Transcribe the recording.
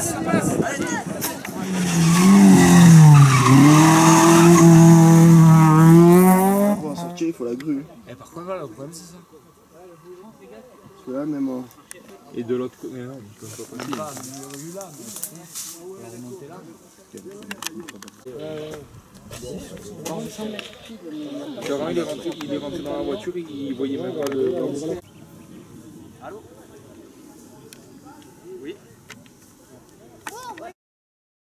Ça passe. Allez. Pour en sortir, il faut la grue. Et par contre, voilà, le problème, c'est ça. Parce que là, même... Et de l'autre côté, mais non, comme ça, pas possible. Il est rentré dans la voiture, il voyait même pas le...